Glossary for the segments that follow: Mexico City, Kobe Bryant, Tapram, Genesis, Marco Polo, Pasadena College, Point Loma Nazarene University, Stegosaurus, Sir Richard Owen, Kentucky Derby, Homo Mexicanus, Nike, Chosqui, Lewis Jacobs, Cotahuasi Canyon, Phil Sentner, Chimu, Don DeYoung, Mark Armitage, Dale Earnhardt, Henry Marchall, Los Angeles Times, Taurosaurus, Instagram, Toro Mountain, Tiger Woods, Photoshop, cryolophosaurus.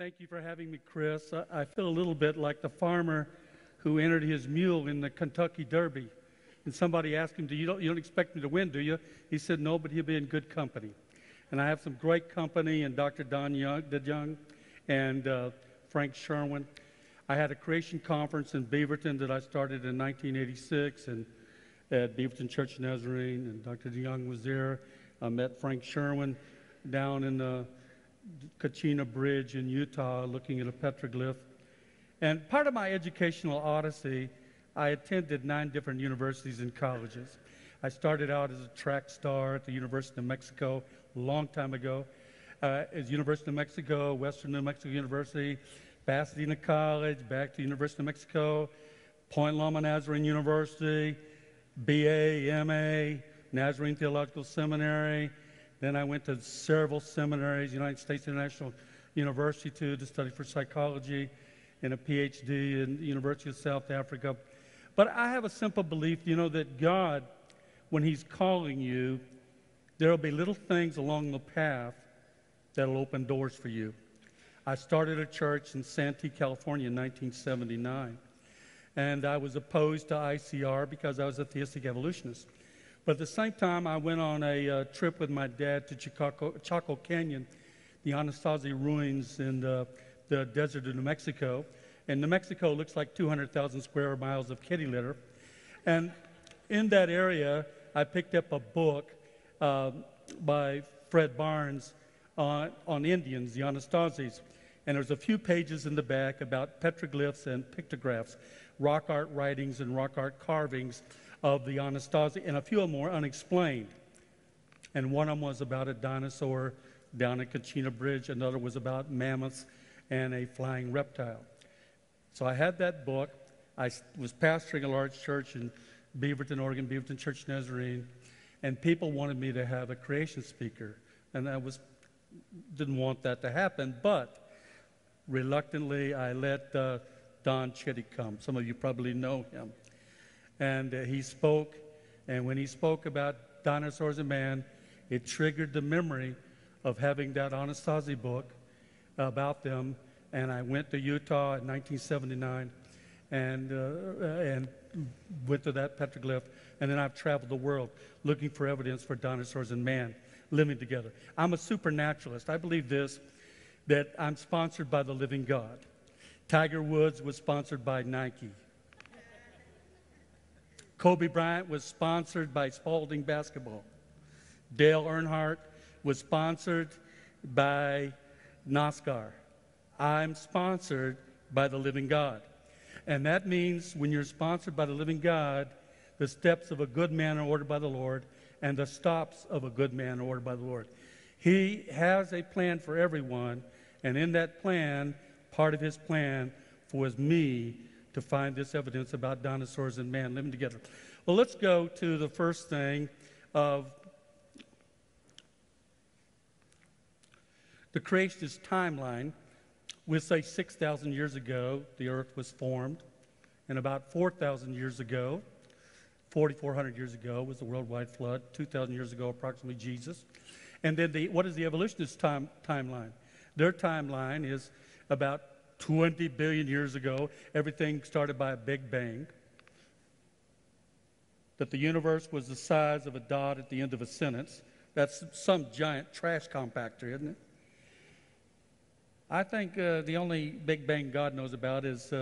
Thank you for having me, Chris. I feel a little bit like the farmer who entered his mule in the Kentucky Derby. And somebody asked him, you don't expect me to win, do you? He said, no, but he'll be in good company. And I have some great company, and Dr. Don DeYoung and Frank Sherwin. I had a creation conference in Beaverton that I started in 1986 and at Beaverton Church Nazarene, and Dr. DeYoung was there. I met Frank Sherwin down in the Kachina Bridge in Utah looking at a petroglyph. And part of my educational odyssey, I attended 9 different universities and colleges. I started out as a track star at the University of New Mexico a long time ago. At University of New Mexico, Western New Mexico University, Pasadena College, back to University of New Mexico, Point Loma Nazarene University, BA, MA, Nazarene Theological Seminary. Then I went to several seminaries, United States International University too, to study for psychology and a PhD in the University of South Africa. But I have a simple belief, you know, that God, when he's calling you, there'll be little things along the path that'll open doors for you. I started a church in Santee, California in 1979, and I was opposed to ICR because I was a theistic evolutionist. But at the same time, I went on a trip with my dad to Chaco Canyon, the Anasazi ruins in the desert of New Mexico. And New Mexico looks like 200,000 square miles of kitty litter. And in that area, I picked up a book by Fred Barnes on Indians, the Anasazis. And there's a few pages in the back about petroglyphs and pictographs, rock art writings and rock art carvings of the Anasazi, and a few of them were unexplained. And one of them was about a dinosaur down at Kachina Bridge. Another was about mammoths and a flying reptile. So I had that book. I was pastoring a large church in Beaverton, Oregon, Beaverton Church Nazarene, and people wanted me to have a creation speaker. And I didn't want that to happen, but reluctantly I let Don Chitty come. Some of you probably know him. And he spoke, and when he spoke about dinosaurs and man, it triggered the memory of having that Anasazi book about them. And I went to Utah in 1979 and went to that petroglyph. And then I've traveled the world looking for evidence for dinosaurs and man living together. I'm a supernaturalist. I believe this, that I'm sponsored by the living God. Tiger Woods was sponsored by Nike. Kobe Bryant was sponsored by Spalding Basketball. Dale Earnhardt was sponsored by NASCAR. I'm sponsored by the living God. And that means when you're sponsored by the living God, the steps of a good man are ordered by the Lord, and the stops of a good man are ordered by the Lord. He has a plan for everyone, and in that plan, part of his plan was me to find this evidence about dinosaurs and man living together. Well, let's go to the first thing of the creationist timeline. We'll say 6,000 years ago, the earth was formed, and about 4,000 years ago, 4,400 years ago was the worldwide flood, 2,000 years ago approximately Jesus. And then what is the evolutionist timeline? Their timeline is about 20 billion years ago, everything started by a big bang. That the universe was the size of a dot at the end of a sentence. That's some giant trash compactor, isn't it? I think the only big bang God knows about is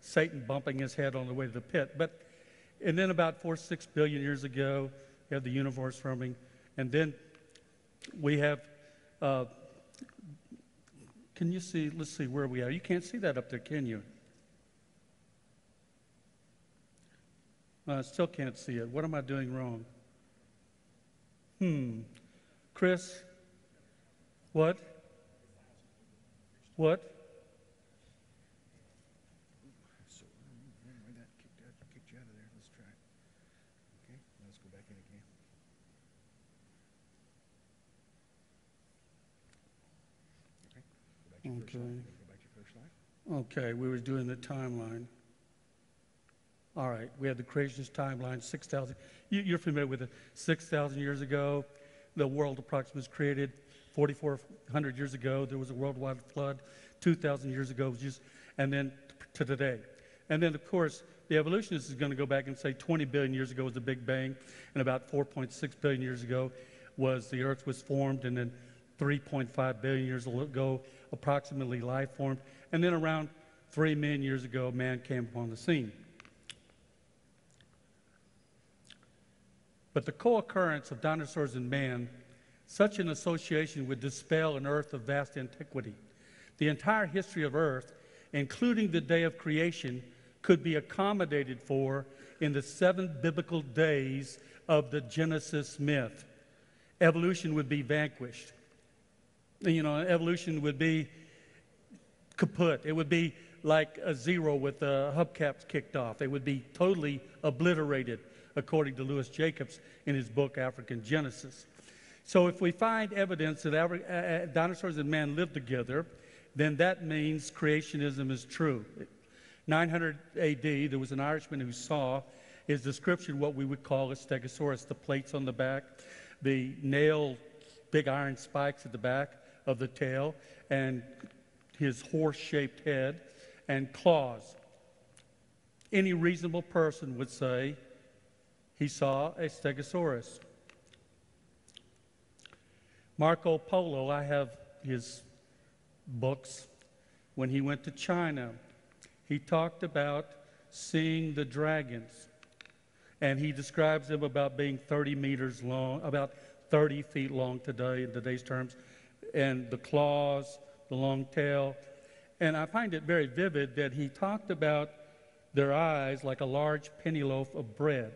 Satan bumping his head on the way to the pit. And then about 4 or 6 billion years ago, you have the universe forming. And then we have... can you see, let's see where we are. You can't see that up there, can you? I still can't see it. What am I doing wrong? Chris? What? What? So, why that kicked you out of there? Let's try it. Okay, let's go back in again. Okay, we were doing the timeline. All right, we had the creationist timeline, 6,000. You're familiar with it. 6,000 years ago, the world approximately was created. 4,400 years ago, there was a worldwide flood. 2,000 years ago, just, and then to today. And then, of course, the evolutionist is going to go back and say 20 billion years ago was the Big Bang, and about 4.6 billion years ago was the Earth was formed, and then 3.5 billion years ago, approximately life formed, and then around 3 million years ago, man came upon the scene. But the co-occurrence of dinosaurs and man, such an association would dispel an Earth of vast antiquity. The entire history of Earth, including the day of creation, could be accommodated for in the 7 biblical days of the Genesis myth. Evolution would be vanquished. You know, evolution would be kaput. It would be like a zero with the hubcaps kicked off. It would be totally obliterated, according to Lewis Jacobs in his book, African Genesis. So if we find evidence that dinosaurs and man lived together, then that means creationism is true. 900 AD, there was an Irishman who saw his description, what we would call a stegosaurus, the plates on the back, the nailed big iron spikes at the back of the tail, and his horse-shaped head and claws. Any reasonable person would say he saw a stegosaurus. Marco Polo, I have his books. When he went to China, he talked about seeing the dragons, and he describes them about being 30 meters long, about 30 feet long today, in today's terms, and the claws, the long tail. And I find it very vivid that he talked about their eyes like a large penny loaf of bread.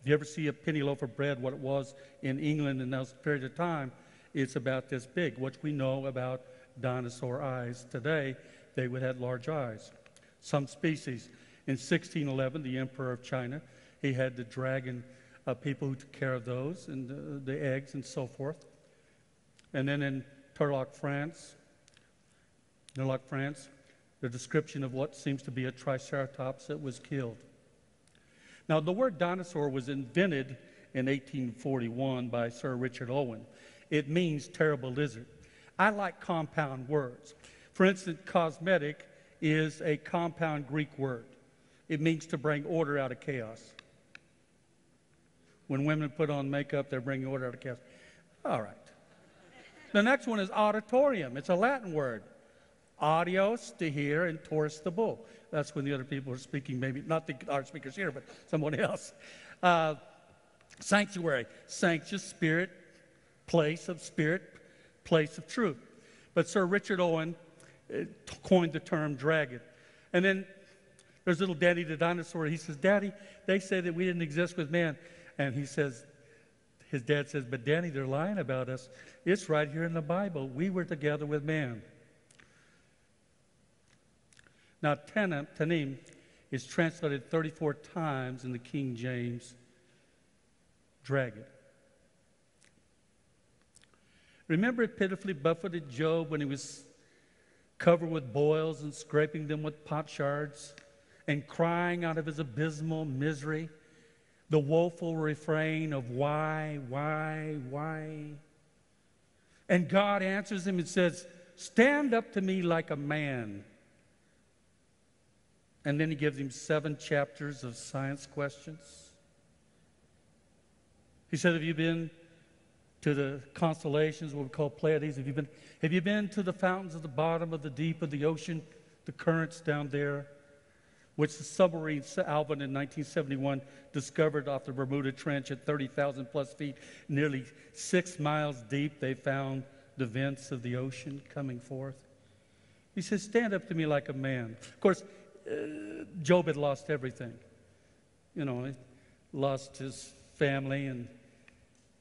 If you ever see a penny loaf of bread, what it was in England in that period of time, it's about this big. What we know about dinosaur eyes today, they would have large eyes. Some species. In 1611, the emperor of China, he had the dragon people who took care of those, and the eggs and so forth. And then in Turlock, France, the description of what seems to be a Triceratops that was killed. Now, the word dinosaur was invented in 1841 by Sir Richard Owen. It means terrible lizard. I like compound words. For instance, cosmetic is a compound Greek word. It means to bring order out of chaos. When women put on makeup, they're bringing order out of chaos. All right. The next one is auditorium. It's a Latin word. Audios, to hear, and torus, the bull. That's when the other people are speaking, maybe not the our speakers here, but someone else. Sanctuary, sanctus, spirit, place of spirit, place of truth. But Sir Richard Owen coined the term dragon. And then there's little Daddy the dinosaur. He says, Daddy, they say that we didn't exist with man. And he says, his dad says, but Daddy, they're lying about us. It's right here in the Bible. We were together with man. Now, Tanim is translated 34 times in the King James, dragon. Remember it pitifully buffeted Job when he was covered with boils and scraping them with potsherds and crying out of his abysmal misery, the woeful refrain of why? And God answers him and says, stand up to me like a man. And then he gives him 7 chapters of science questions. He said, have you been to the constellations, what we call Pleiades? Have you been to the fountains of the bottom of the deep of the ocean, the currents down there, which the submarine Alvin in 1971 discovered off the Bermuda Trench at 30,000 plus feet, nearly 6 miles deep, they found the vents of the ocean coming forth. He says, stand up to me like a man. Of course, Job had lost everything. You know, he lost his family and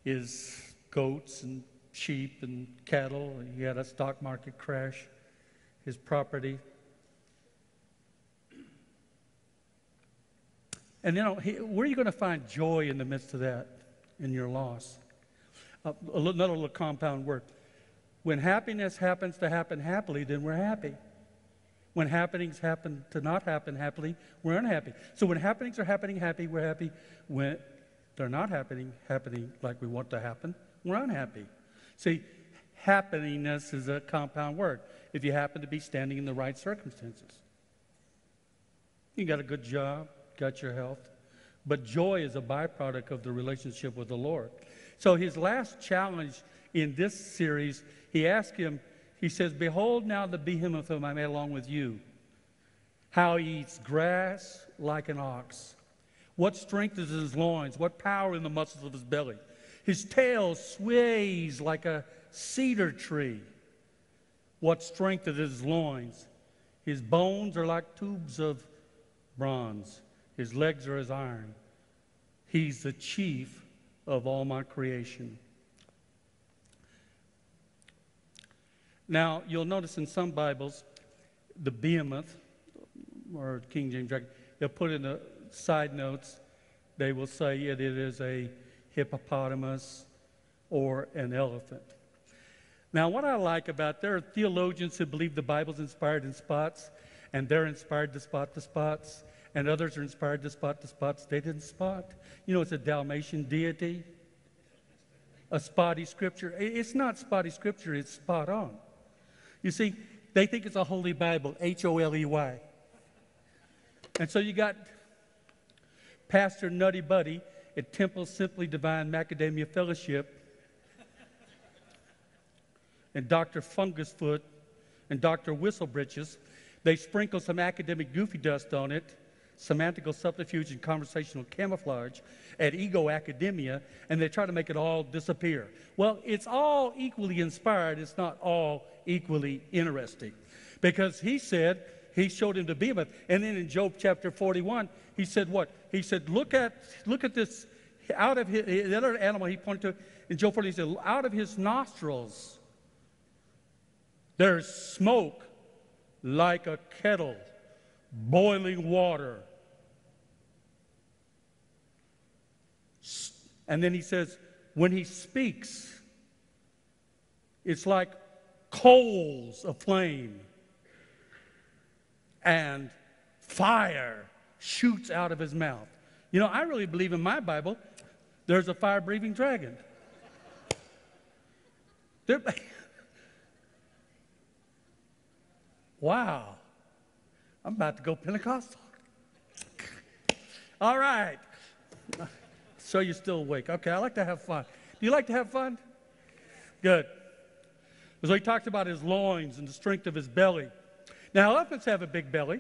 his goats and sheep and cattle. He had a stock market crash, his property. And you know, where are you going to find joy in the midst of that, in your loss? Another little compound word. When happiness happens to happen happily, then we're happy. When happenings happen to not happen happily, we're unhappy. So when happenings are happening happy, we're happy. When they're not happening like we want to happen, we're unhappy. See, Happeningness is a compound word. If you happen to be standing in the right circumstances. You got a good job, got your health, but joy is a byproduct of the relationship with the Lord. So his last challenge in this series, he asked him, he says, behold now the behemoth whom I made along with you, how he eats grass like an ox. What strength is in his loins? What power in the muscles of his belly? His tail sways like a cedar tree. What strength is in his loins? His bones are like tubes of bronze. His legs are as iron. He's the chief of all my creation. Now, you'll notice in some Bibles, the behemoth, or King James, they'll put in the side notes, they will say it is a hippopotamus or an elephant. Now, what I like about, there are theologians who believe the Bible's inspired in spots, and they're inspired to spot the spots, and others are inspired to spot the spots they didn't spot. You know, it's a Dalmatian deity, a spotty scripture. It's not spotty scripture, it's spot on. You see, they think it's a holy Bible, H-O-L-E-Y. And so you got Pastor Nutty Buddy at Temple Simply Divine Macadamia Fellowship and Dr. Fungusfoot and Dr. Whistlebritches. They sprinkle some academic goofy dust on it, semantical subterfuge and conversational camouflage at Ego Academia, and they try to make it all disappear. Well, it's all equally inspired. It's not all equally interesting. Because he said, he showed him the behemoth. And then in Job chapter 41, he said what? He said, look at this. Out of his, the other animal he pointed to in Job 41, he said, out of his nostrils there's smoke like a kettle, boiling water. And then he says, when he speaks, it's like coals of flame. And fire shoots out of his mouth. You know, I really believe in my Bible, there's a fire-breathing dragon. Wow. I'm about to go Pentecostal. All right. So you're still awake. Okay, I like to have fun. Do you like to have fun? Good. So he talked about his loins and the strength of his belly. Now, elephants have a big belly.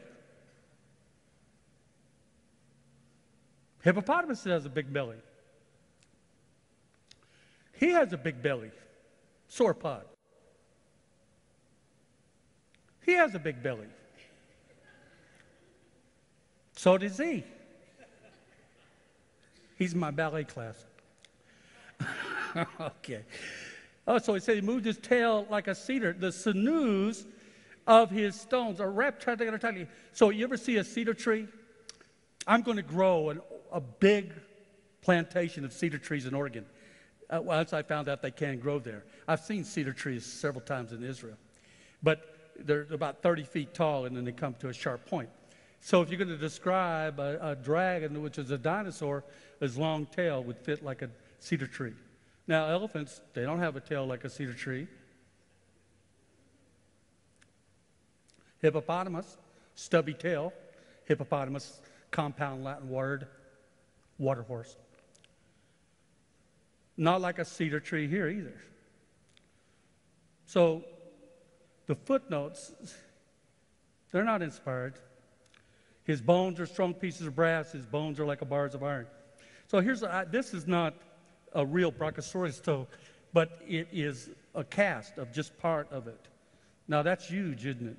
Hippopotamus has a big belly. He has a big belly. Sauropod. He has a big belly. So does he. He's in my ballet class. Okay. Oh, so he said he moved his tail like a cedar. The sinews of his stones are wrapped tight together tightly. So you ever see a cedar tree? I'm going to grow a big plantation of cedar trees in Oregon. Once I found out they can grow there. I've seen cedar trees several times in Israel. But they're about 30 feet tall, and then they come to a sharp point. So if you're going to describe a dragon, which is a dinosaur, his long tail would fit like a cedar tree. Now, elephants, they don't have a tail like a cedar tree. Hippopotamus, stubby tail. Hippopotamus, compound Latin word, water horse. Not like a cedar tree here either. So the footnotes, they're not inspired. His bones are strong pieces of brass. His bones are like a bars of iron. So here's this is not a real Brachiosaurus toe, but it is a cast of just part of it. Now that's huge, isn't it?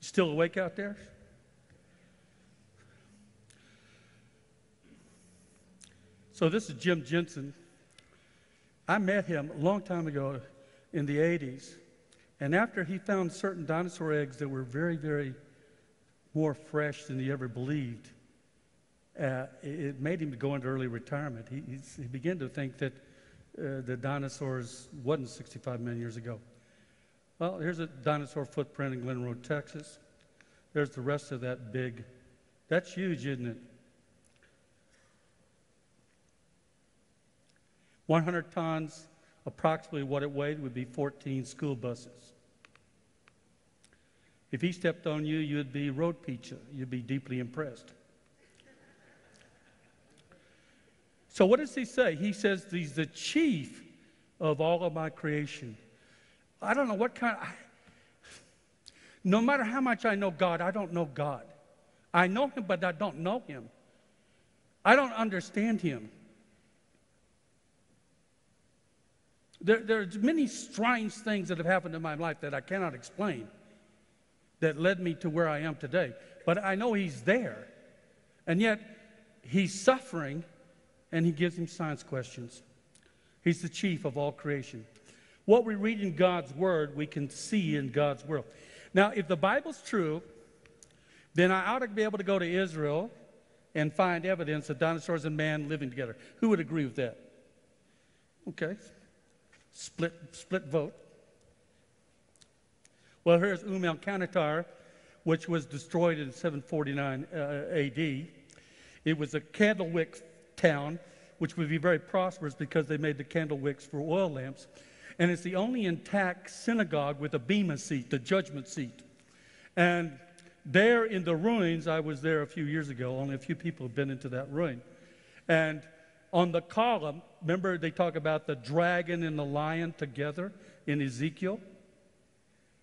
Still awake out there? So this is Jim Jensen. I met him a long time ago in the 80s, and after he found certain dinosaur eggs that were very, very more fresh than he ever believed, it made him go into early retirement. He began to think that the dinosaurs wasn't 65 million years ago. Well, here's a dinosaur footprint in Glen Road, Texas. There's the rest of that big. That's huge, isn't it? 100 tons, approximately what it weighed, would be 14 school buses. If he stepped on you, you'd be road pizza. You'd be deeply impressed. So what does he say? He says he's the chief of all of my creation. I don't know what kind of... No matter how much I know God, I don't know God. I know him, but I don't know him. I don't understand him. There's many strange things that have happened in my life that I cannot explain that led me to where I am today. But I know he's there. And yet, he's suffering, and he gives him science questions. He's the chief of all creation. What we read in God's word, we can see in God's word. Now, if the Bible's true, then I ought to be able to go to Israel and find evidence of dinosaurs and man living together. Who would agree with that? Okay. Split vote. Well, here's Umm al-Qanatar, which was destroyed in 749 AD. It was a candle wick town, which would be very prosperous because they made the candle wicks for oil lamps. And it's the only intact synagogue with a bema seat, the judgment seat. And there in the ruins, I was there a few years ago, only a few people have been into that ruin. And on the column, remember they talk about the dragon and the lion together in Ezekiel?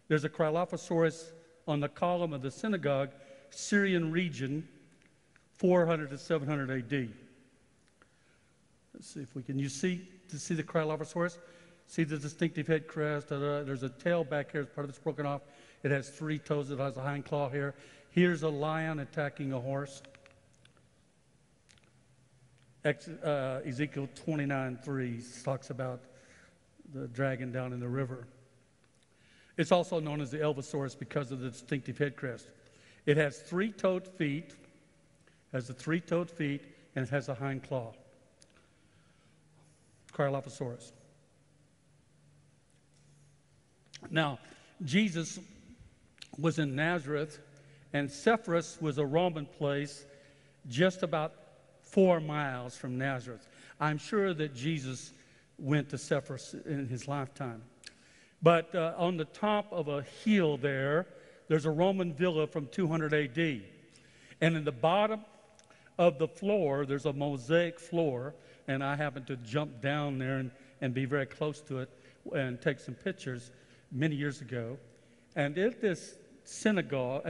There's a cryolophosaurus on the column of the synagogue, Syrian region, 400 to 700 AD. Let's see if we can, you see the cryolophosaurus? See the distinctive head crest, there's a tail back here, part of it's broken off. It has three toes, it has a hind claw here. Here's a lion attacking a horse. Ezekiel 29:3 talks about the dragon down in the river. It's also known as the Elvosaurus because of the distinctive head crest. It has three-toed feet, and it has a hind claw. Cryolophosaurus. Now, Jesus was in Nazareth, and Sepphoris was a Roman place just about 4 miles from Nazareth. I'm sure that Jesus went to Sepphoris in his lifetime. But on the top of a hill there, there's a Roman villa from 200 AD. And in the bottom of the floor, there's a mosaic floor, and I happened to jump down there and be very close to it and take some pictures many years ago. And at this synagogue,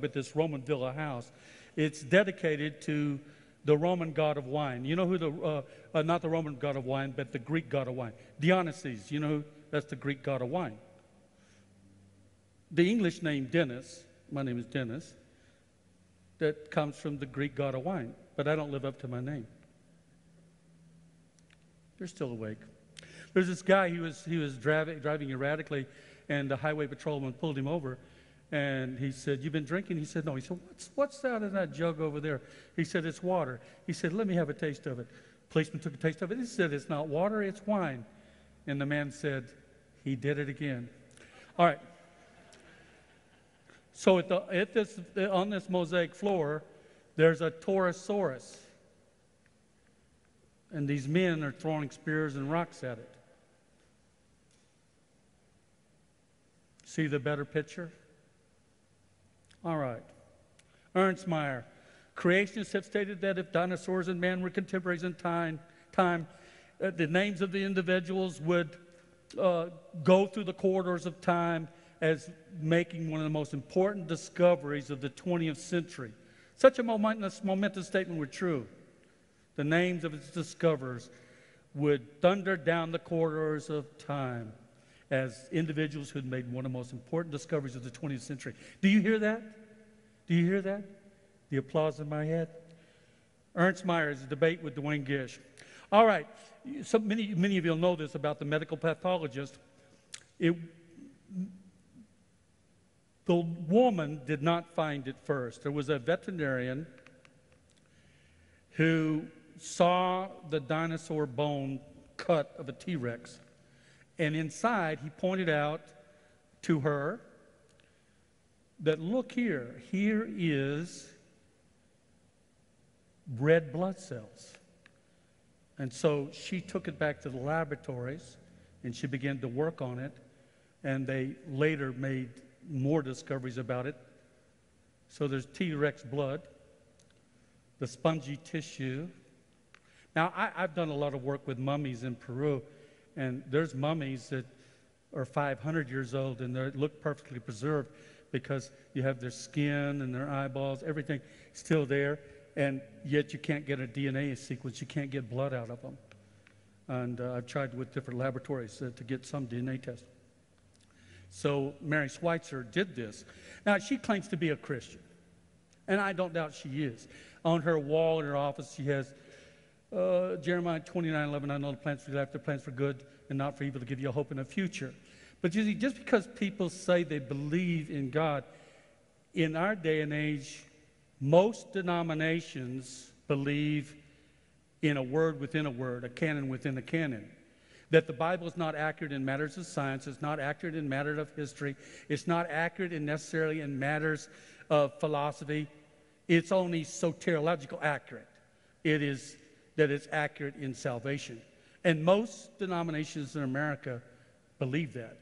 but this Roman villa house, it's dedicated to the Roman god of wine. You know who the, not the Roman god of wine, but the Greek god of wine. Dionysus, you know who? That's the Greek god of wine. The English name Dennis, my name is Dennis, that comes from the Greek god of wine, but I don't live up to my name. They're still awake. There's this guy, he was driving erratically, and the highway patrolman pulled him over. And he said, "You've been drinking?" He said, "No." He said, what's that in that jug over there? He said, "It's water." He said, "Let me have a taste of it." Policeman took a taste of it. He said, "It's not water, it's wine." And the man said, "He did it again." All right. So on this mosaic floor, there's a Taurosaurus. And these men are throwing spears and rocks at it. See the better picture? All right. Ernstmeyer. Creationists have stated that if dinosaurs and man were contemporaries in time the names of the individuals would go through the corridors of time as making one of the most important discoveries of the 20th century. Such a momentous statement were true. The names of its discoverers would thunder down the corridors of time as individuals who had made one of the most important discoveries of the 20th century. Do you hear that? Do you hear that? The applause in my head. Ernstmeyer's debate with Duane Gish. All right, so many of you will know this about the medical pathologist. The woman did not find it first. There was a veterinarian who saw the dinosaur bone cut of a T-Rex. And inside, he pointed out to her that, look here, here is red blood cells. And so she took it back to the laboratories and she began to work on it, and they later made more discoveries about it. So there's T-Rex blood, the spongy tissue. Now, I've done a lot of work with mummies in Peru, and there's mummies that are 500 years old and they look perfectly preserved because you have their skin and their eyeballs, everything still there, and yet you can't get a DNA sequence, you can't get blood out of them. And I've tried with different laboratories to get some DNA tests. So Mary Schweitzer did this. Now, she claims to be a Christian, and I don't doubt she is. On her wall in her office, she has Jeremiah 29:11, I know the plans for your life, the plans for good and not for evil, to give you a hope and a future. But you see, just because people say they believe in God, in our day and age, most denominations believe in a word within a word, a canon within a canon. That the Bible is not accurate in matters of science, it's not accurate in matters of history, it's not accurate in necessarily in matters of philosophy. It's only soteriological accurate. It is that it's accurate in salvation. And most denominations in America believe that.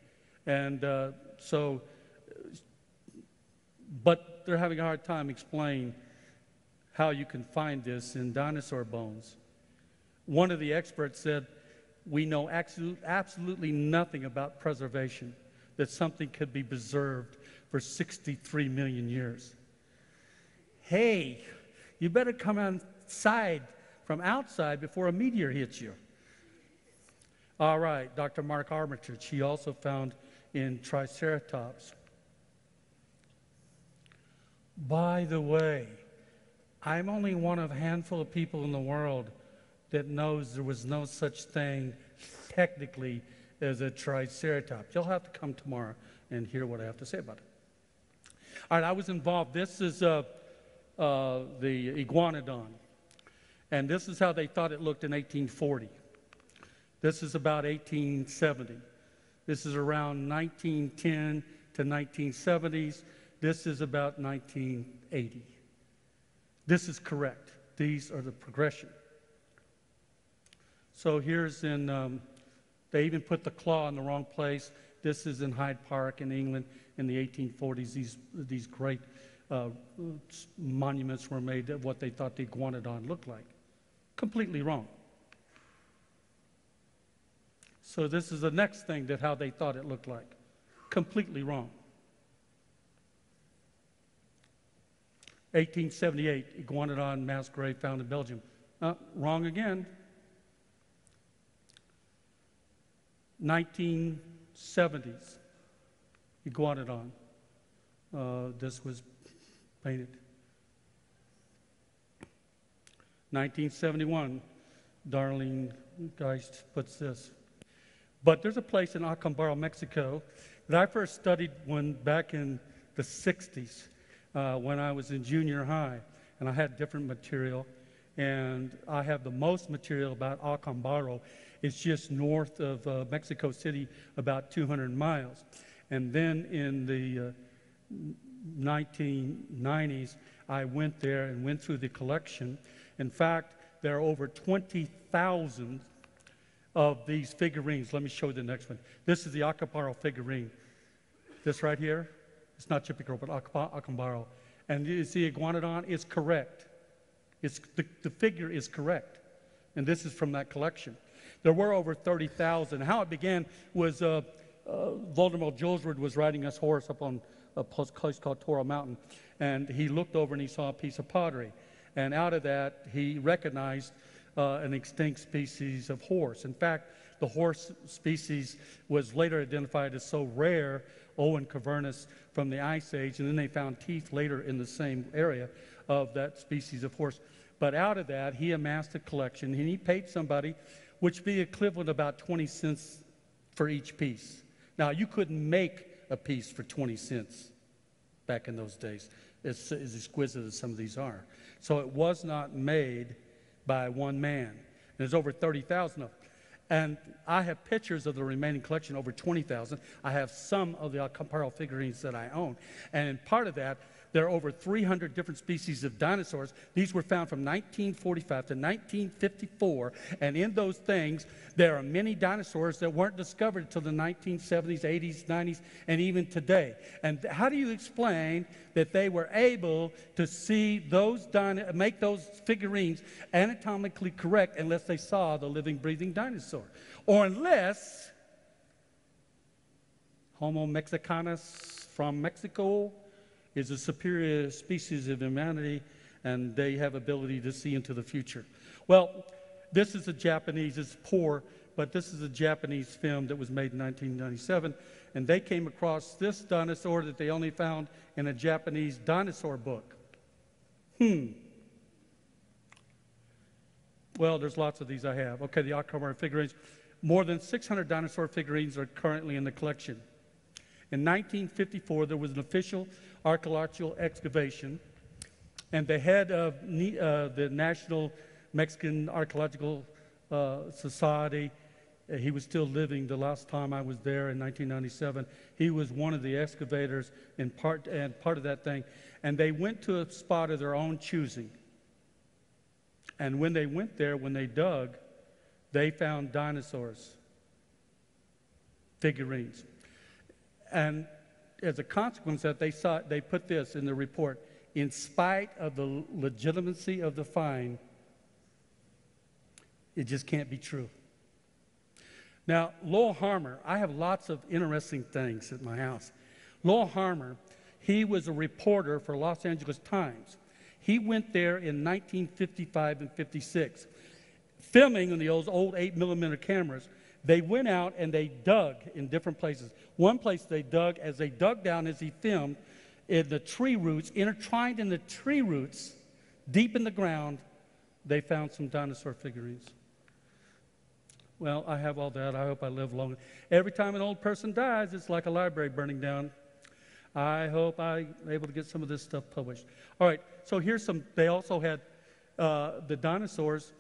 And but they're having a hard time explaining how you can find this in dinosaur bones. One of the experts said, we know absolutely nothing about preservation, that something could be preserved for 63 million years. Hey, you better come outside from outside before a meteor hits you. All right, Dr. Mark Armitage, he also found in Triceratops. By the way, I'm only one of a handful of people in the world that knows there was no such thing technically as a Triceratops. You'll have to come tomorrow and hear what I have to say about it. All right, I was involved. This is the Iguanodon. And this is how they thought it looked in 1840. This is about 1870. This is around 1910 to 1970s. This is about 1980. This is correct. These are the progression. So here's in, they even put the claw in the wrong place. This is in Hyde Park in England in the 1840s. These great monuments were made of what they thought the Iguanodon looked like. Completely wrong. So this is the next thing that how they thought it looked like. Completely wrong. 1878, Iguanodon mass grave found in Belgium. Wrong again. 1970s, Iguanodon. This was painted. 1971, Darlene Geist puts this. But there's a place in Acambaro, Mexico, that I first studied when back in the 60s when I was in junior high, and I had different material. And I have the most material about Acambaro. It's just north of Mexico City, about 200 miles. And then in the 1990s, I went there and went through the collection. In fact, there are over 20,000 of these figurines. Let me show you the next one. This is the Acambaro figurine. This right here, it's not Chippecero, but Acambaro. And you see Iguanodon is correct. It's the figure is correct. And this is from that collection. There were over 30,000. How it began was Voldemort Julesward was riding his horse up on a place called Toro Mountain, and he looked over and he saw a piece of pottery. And out of that, he recognized an extinct species of horse. In fact, the horse species was later identified as so rare, Owen Cavernus from the Ice Age, and then they found teeth later in the same area of that species of horse. But out of that, he amassed a collection, and he paid somebody, which would be equivalent to about 20 cents for each piece. Now, you couldn't make a piece for 20 cents back in those days, as exquisite as some of these are. So it was not made by one man. There's over 30,000 of them. And I have pictures of the remaining collection, over 20,000. I have some of the Acambaro figurines that I own. And part of that there are over 300 different species of dinosaurs. These were found from 1945 to 1954, and in those things, there are many dinosaurs that weren't discovered until the 1970s, 80s, 90s, and even today. And how do you explain that they were able to see those, make those figurines anatomically correct unless they saw the living, breathing dinosaur? Or unless Homo mexicanus from Mexico is a superior species of humanity and they have ability to see into the future. Well, this is a Japanese, it's poor, but this is a Japanese film that was made in 1997, and they came across this dinosaur that they only found in a Japanese dinosaur book. Well, there's lots of these I have. Okay, the Acambaro figurines. More than 600 dinosaur figurines are currently in the collection. In 1954, there was an official archaeological excavation, and the head of the National Mexican Archaeological Society, he was still living the last time I was there in 1997. He was one of the excavators in part of that thing, and they went to a spot of their own choosing. And when they went there, when they dug, they found dinosaurs, figurines. And as a consequence of that, they put this in the report: in spite of the legitimacy of the find, it just can't be true. Now, Lowell Harmer, I have lots of interesting things at my house. Lowell Harmer, he was a reporter for Los Angeles Times. He went there in 1955 and 56, filming on the old 8mm cameras. They went out and they dug in different places. One place they dug, as they dug down as he filmed, in the tree roots, intertwined in the tree roots, deep in the ground, they found some dinosaur figurines. Well, I have all that. I hope I live long. Every time an old person dies, it's like a library burning down. I hope I'm able to get some of this stuff published. All right, so here's some. They also had the dinosaurs.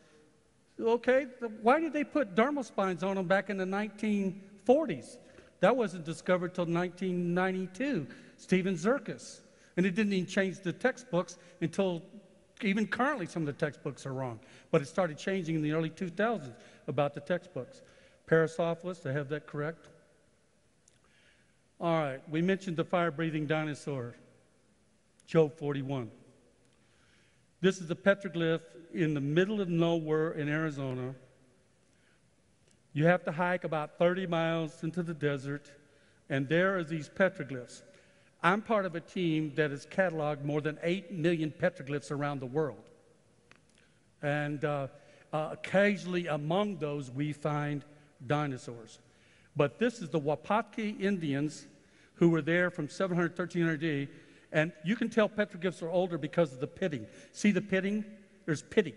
Okay, why did they put dermal spines on them back in the 1940s? That wasn't discovered till 1992, Stephen Zirkus. And it didn't even change the textbooks until, even currently some of the textbooks are wrong, but it started changing in the early 2000s about the textbooks. Parasaurolophus, they have that correct. All right, we mentioned the fire-breathing dinosaur, Job 41. This is a petroglyph in the middle of nowhere in Arizona. You have to hike about 30 miles into the desert, and there are these petroglyphs. I'm part of a team that has cataloged more than 8 million petroglyphs around the world. And occasionally among those, we find dinosaurs. But this is the Wapatki Indians who were there from 700 to 1300 AD, and you can tell petroglyphs are older because of the pitting. See the pitting? There's pitting.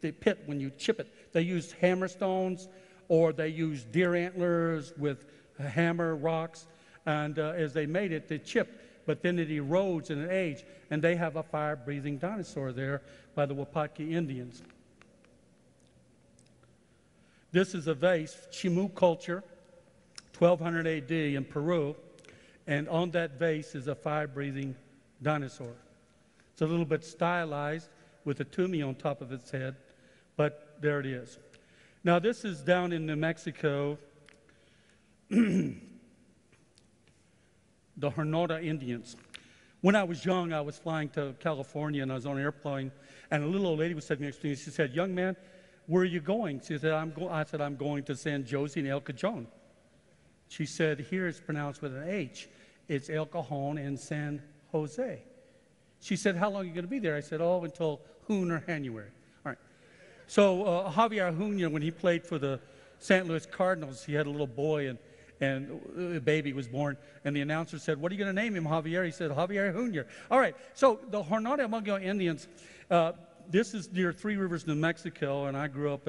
They pit when you chip it. They used hammer stones, or they used deer antlers with hammer rocks, and as they made it, they chipped. But then it erodes in an age, and they have a fire-breathing dinosaur there by the Wapatki Indians. This is a vase, Chimu culture, 1200 AD in Peru, and on that vase is a fire-breathing dinosaur. It's a little bit stylized with a tumi on top of its head, but there it is. Now this is down in New Mexico, the Jornada Indians. When I was young, I was flying to California and I was on an airplane, and a little old lady was sitting next to me. She said, "Young man, where are you going?" She said, "I'm going to San Jose and El Cajon." She said, "Here it's pronounced with an H. It's El Cajon in San Jose." She said, "How long are you going to be there?" I said, "Oh, until January." All right. So Javier Junia, when he played for the St. Louis Cardinals, he had a little boy, and a baby was born. And the announcer said, "What are you going to name him, Javier?" He said, "Javier Junia." All right. So the Jornada Mungo Indians, this is near Three Rivers, New Mexico, and I grew up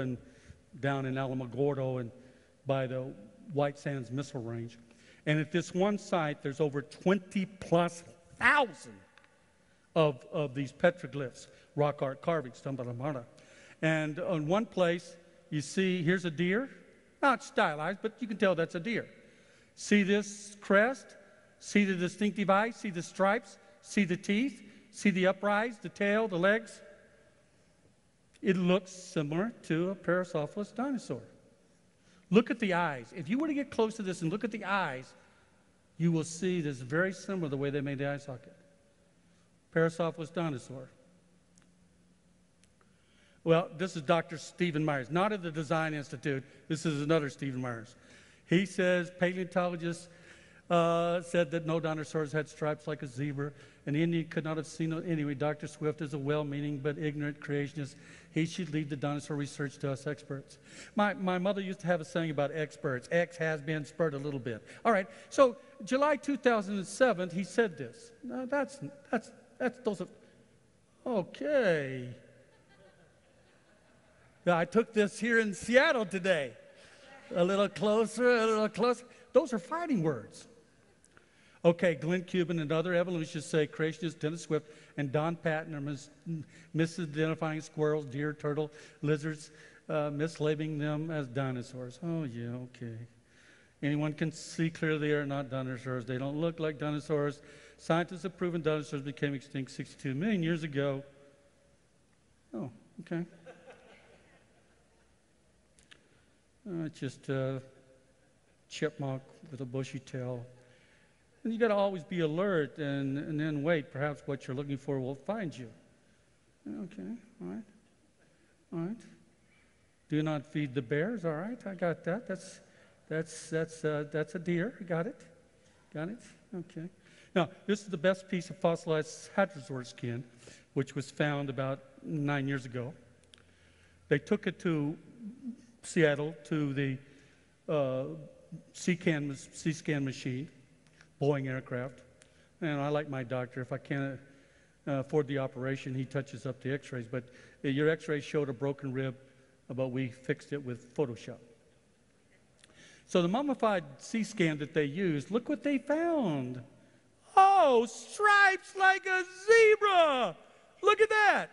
down in Alamogordo and by the White Sands Missile Range. And at this one site, there's over 20,000+ of these petroglyphs, rock art carvings, and on one place, you see, here's a deer, not stylized, but you can tell that's a deer. See this crest? See the distinctive eyes? See the stripes? See the teeth? See the uprise, the tail, the legs? It looks similar to a Parasaurolophus dinosaur. Look at the eyes. If you were to get close to this and look at the eyes, you will see this very similar to the way they made the eye socket. Parasaurolophus dinosaur. Well, this is Dr. Stephen Myers, not at the Design Institute. This is another Stephen Myers. He says paleontologists said that no dinosaurs had stripes like a zebra. An Indian could not have seen it. Anyway, Dr. Swift is a well-meaning but ignorant creationist. He should leave the dinosaur research to us experts. My mother used to have a saying about experts. X has been spurred a little bit. All right, so July 2007, he said this. Now, that's those are, okay. Now, I took this here in Seattle today. A little closer, a little closer. Those are fighting words. Okay, Glenn Cuban and other evolutionists say creationists Dennis Swift and Don Patton are misidentifying squirrels, deer, turtle, lizards, mislabeling them as dinosaurs. Oh, yeah, okay. Anyone can see clearly they are not dinosaurs. They don't look like dinosaurs. Scientists have proven dinosaurs became extinct 62 million years ago. Oh, okay. It's just a chipmunk with a bushy tail. And you got to always be alert and then wait. Perhaps what you're looking for will find you. Okay, all right, all right. Do not feed the bears. All right, I got that. That's a deer. Got it, got it. Okay. Now this is the best piece of fossilized hadrosaur skin, which was found about 9 years ago. They took it to Seattle to the C-scan machine. Boeing aircraft, and I like my doctor. If I can't afford the operation, he touches up the x-rays, but your x-ray showed a broken rib, but we fixed it with Photoshop. So the mummified C-scan that they used, look what they found. Oh, stripes like a zebra. Look at that.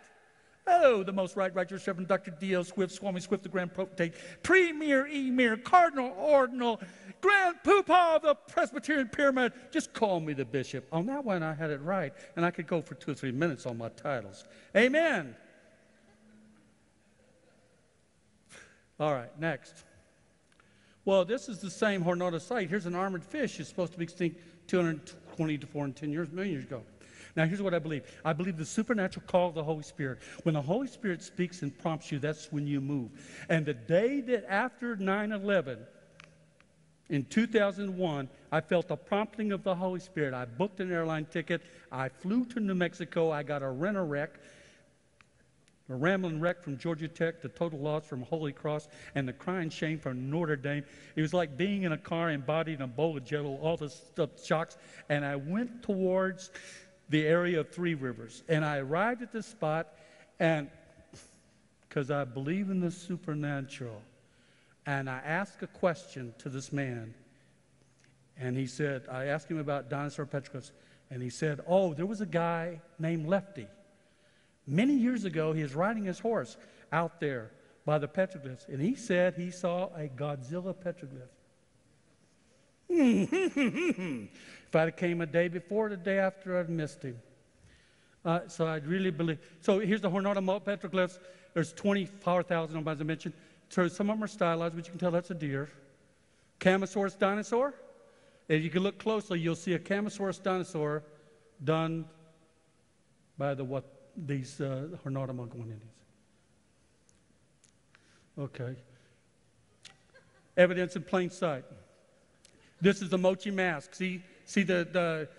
Oh, the most righteous Reverend Dr. D.L. Swift, Swami Swift, the Grand Potentate, Premier, Emir, Cardinal, Ordinal, Grand Poopah of the Presbyterian Pyramid. Just call me the bishop. On that one, I had it right, and I could go for 2 or 3 minutes on my titles. Amen. All right, next. Well, this is the same Jornada site. Here's an armored fish. It's supposed to be extinct 220 to 410 million years ago. Now, here's what I believe. I believe the supernatural call of the Holy Spirit. When the Holy Spirit speaks and prompts you, that's when you move. And the day that after 9/11, in 2001, I felt the prompting of the Holy Spirit. I booked an airline ticket. I flew to New Mexico. I got a rent-a-wreck, a rambling wreck from Georgia Tech, the total loss from Holy Cross, and the crying shame from Notre Dame. It was like being in a car embodied in a bowl of jello, all the stuff, shocks. And I went towards the area of Three Rivers, and I arrived at this spot, and because I believe in the supernatural, and I asked a question to this man, and he said, I asked him about dinosaur petroglyphs, and he said, oh, there was a guy named Lefty. Many years ago, he was riding his horse out there by the petroglyphs, and he said he saw a Godzilla petroglyph. If I'd have came a day before, the day after, I'd missed him. So I really believe. So here's the Jornada petroglyphs. There's 24,000 of them, as I mentioned. So some of them are stylized, but you can tell that's a deer. Camarasaurus dinosaur. If you can look closely, you'll see a Camarasaurus dinosaur done by the what these Jornada Indians. Okay. Evidence in plain sight. This is the mochi mask. See the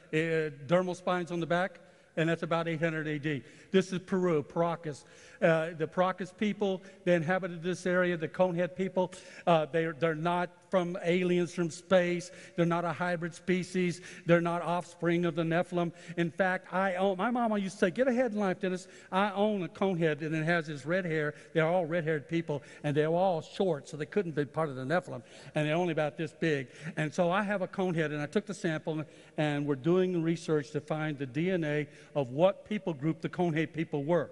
dermal spines on the back? And that's about 800 AD. This is Peru, Paracas. The Paracas people, they inhabited this area, the conehead people. They're not from aliens from space. They're not a hybrid species. They're not offspring of the Nephilim. In fact, my mama used to say, get ahead in life, Dennis. I own a conehead, and it has this red hair. They're all red-haired people, and they're all short, so they couldn't be part of the Nephilim, and they're only about this big. And so I have a conehead, and I took the sample, and we're doing research to find the DNA of what people group the conehead people were.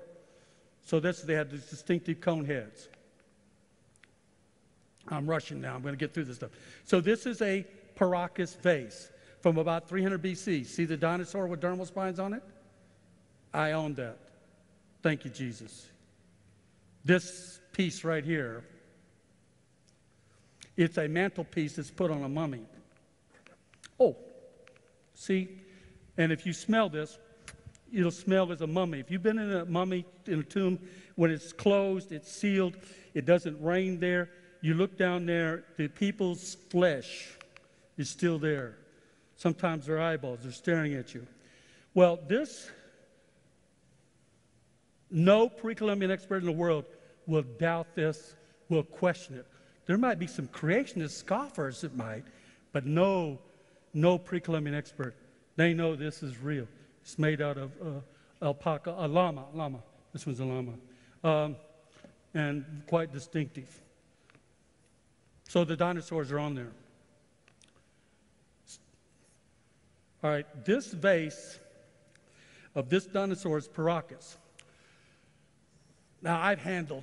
So they had these distinctive coneheads. I'm rushing now. I'm going to get through this stuff. So this is a Paracas vase from about 300 BC. See the dinosaur with dermal spines on it? I own that. Thank you, Jesus. This piece right here, it's a mantelpiece that's put on a mummy. Oh, see? And if you smell this, it'll smell as a mummy. If you've been in a mummy, in a tomb, when it's closed, it's sealed, it doesn't rain there, you look down there, the people's flesh is still there. Sometimes their eyeballs are staring at you. Well, this, no pre-Columbian expert in the world will doubt this, will question it. There might be some creationist scoffers, it might, but no pre-Columbian expert. They know this is real. It's made out of alpaca, a llama. This one's a llama, and quite distinctive. So the dinosaurs are on there. All right, this vase of this dinosaur is Paracas. Now, I've handled,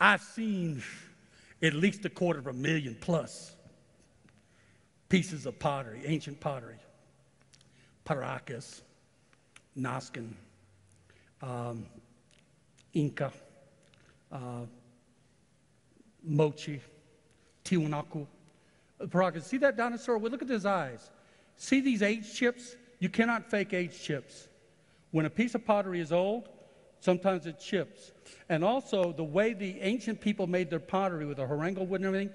I've seen at least 250,000 plus pieces of pottery, ancient pottery. Paracas, Nazcan, Inca, Mochi, Tiwanaku. Paracas, see that dinosaur? Well, look at his eyes. See these age chips? You cannot fake age chips. When a piece of pottery is old, sometimes it chips. And also, the way the ancient people made their pottery with the harangal wood and everything,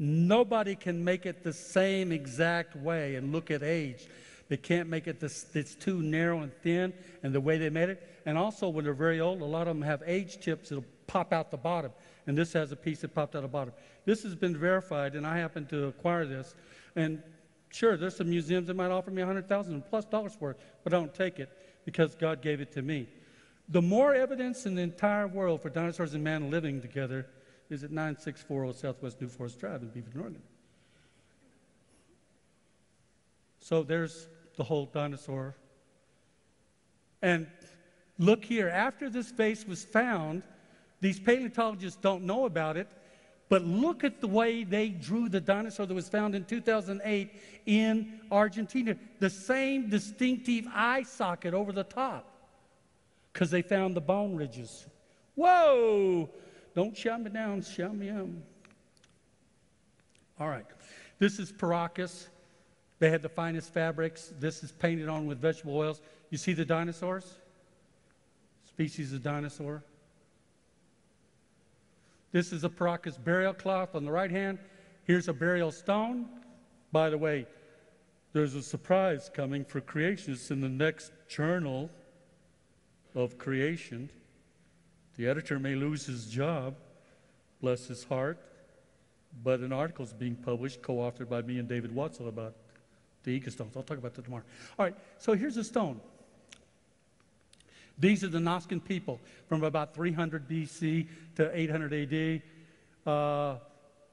nobody can make it the same exact way and look at age. They can't make it, it's too narrow and thin, and the way they made it. And also, when they're very old, a lot of them have age chips that'll pop out the bottom. And this has a piece that popped out the bottom. This has been verified, and I happen to acquire this. And sure, there's some museums that might offer me $100,000+ worth, but I don't take it because God gave it to me. The more evidence in the entire world for dinosaurs and man living together is at 9640 Southwest New Forest Drive in Beaverton, Oregon. So there's the whole dinosaur. And look here, after this vase was found, these paleontologists don't know about it, but look at the way they drew the dinosaur that was found in 2008 in Argentina. The same distinctive eye socket over the top, because they found the bone ridges. Whoa! Don't shout me down, shout me up. All right, this is Paracas. They had the finest fabrics. This is painted on with vegetable oils. You see the dinosaurs? Species of dinosaur. This is a Paracas burial cloth on the right hand. Here's a burial stone. By the way, there's a surprise coming for creationists in the next Journal of Creation. The editor may lose his job, bless his heart, but an article's being published, co-authored by me and David Watson, about the ecostones. I'll talk about that tomorrow. All right, so here's a stone. These are the Nazcan people from about 300 BC to 800 AD.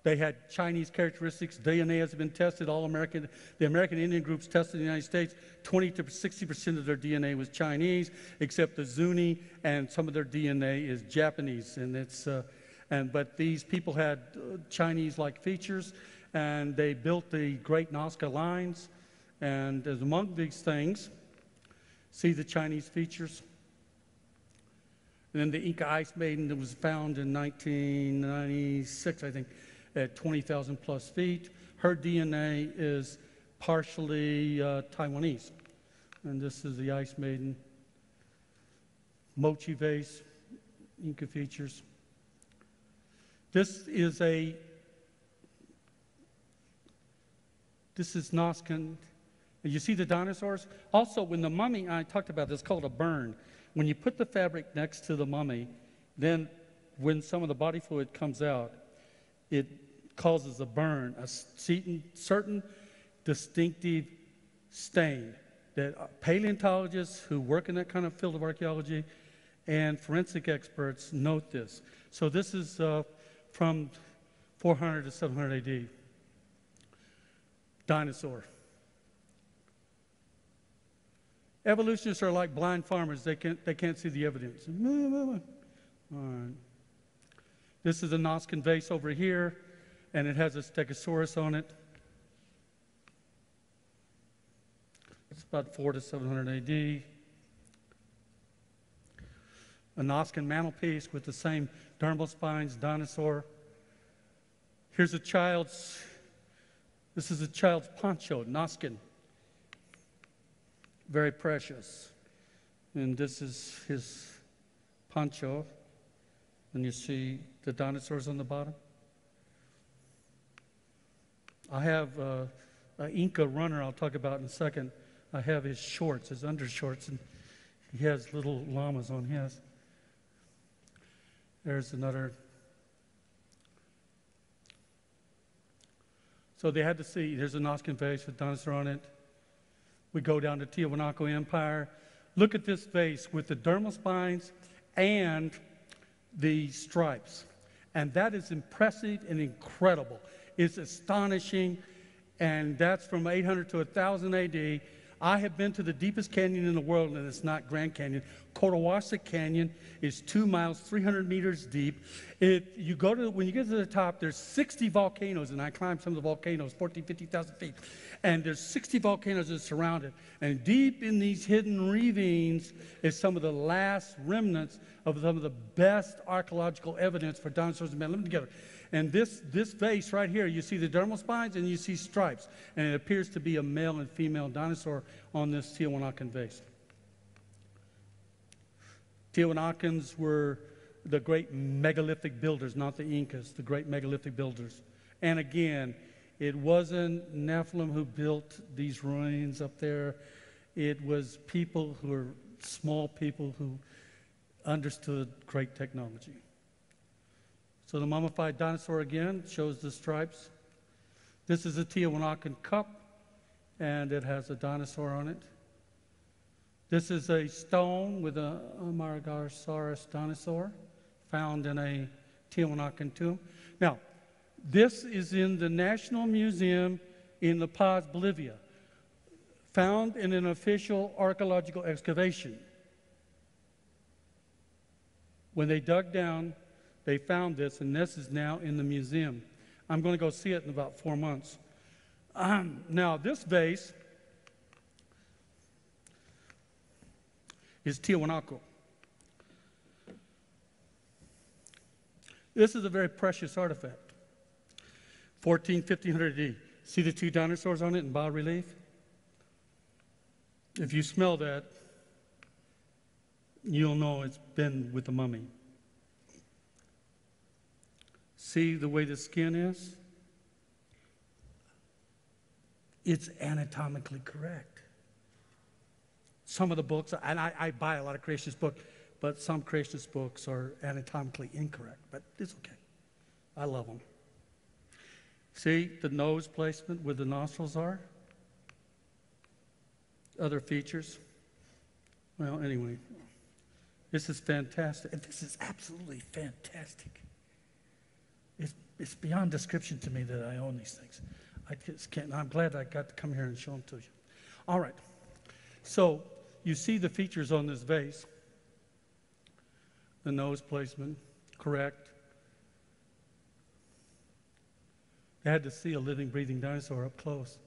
They had Chinese characteristics. DNA has been tested. All American, the American Indian groups tested in the United States, 20 to 60% of their DNA was Chinese, except the Zuni, and some of their DNA is Japanese. And it's, but these people had Chinese-like features, and they built the great Nazca lines. And as among these things, see the Chinese features. And then the Inca Ice Maiden that was found in 1996, I think, at 20,000+ feet. Her DNA is partially Taiwanese. And this is the Ice Maiden. Mochi vase, Inca features. This is Nazcan. You see the dinosaurs? Also, when the mummy, I talked about this, called a burn. When you put the fabric next to the mummy, then when some of the body fluid comes out, it causes a burn, a certain distinctive stain that paleontologists who work in that kind of field of archaeology and forensic experts note this. So this is from 400 to 700 AD. Dinosaur. Evolutionists are like blind farmers. They can't see the evidence. All right. This is a Nazcan vase over here, and it has a stegosaurus on it. It's about 400 to 700 AD. an Oscan mantelpiece with the same dermal spines, dinosaur. Here's a child's, this is a child's poncho, Noskin. Very precious. And this is his poncho. And you see the dinosaurs on the bottom. I have an Inca runner I'll talk about in a second. I have his shorts, his undershorts, and he has little llamas on his. There's another. So they had to see, there's a Nazcan vase with dinosaur on it. We go down to Tiahuanaco Empire. Look at this vase with the dermal spines and the stripes. And that is impressive and incredible. It's astonishing, and that's from 800 to 1000 AD. I have been to the deepest canyon in the world, and it's not Grand Canyon. Cotahuasi Canyon is 2 miles, 300 meters deep. When you get to the top, there's 60 volcanoes, and I climbed some of the volcanoes, 14, 50,000 feet. And there's 60 volcanoes that surround it. And deep in these hidden ravines is some of the last remnants of some of the best archaeological evidence for dinosaurs and man living together. And this vase right here, you see the dermal spines and you see stripes. And it appears to be a male and female dinosaur on this Tiahuanacan vase. Tiahuanacans were the great megalithic builders, not the Incas, the great megalithic builders. And again, it wasn't Nephilim who built these ruins up there. It was people who were small people who understood great technology. So the mummified dinosaur again shows the stripes. This is a Tiahuanacan cup, and it has a dinosaur on it. This is a stone with a Amaragosaurus dinosaur found in a Tiahuanacan tomb. Now, this is in the National Museum in La Paz, Bolivia, found in an official archaeological excavation. When they dug down, they found this, and this is now in the museum. I'm going to go see it in about 4 months. Now, this vase is Tiahuanaco. This is a very precious artifact. 1400 AD. See the two dinosaurs on it in bas relief? If you smell that, you'll know it's been with the mummy. See the way the skin is? It's anatomically correct. Some of the books, and I buy a lot of creationist books, but some creationist books are anatomically incorrect, but it's okay. I love them. See the nose placement where the nostrils are? Other features? Well, anyway, this is fantastic. This is absolutely fantastic. It's beyond description to me that I own these things. I just can't. I'm glad I got to come here and show them to you. All right. So you see the features on this vase. The nose placement, correct. They had to see a living, breathing dinosaur up close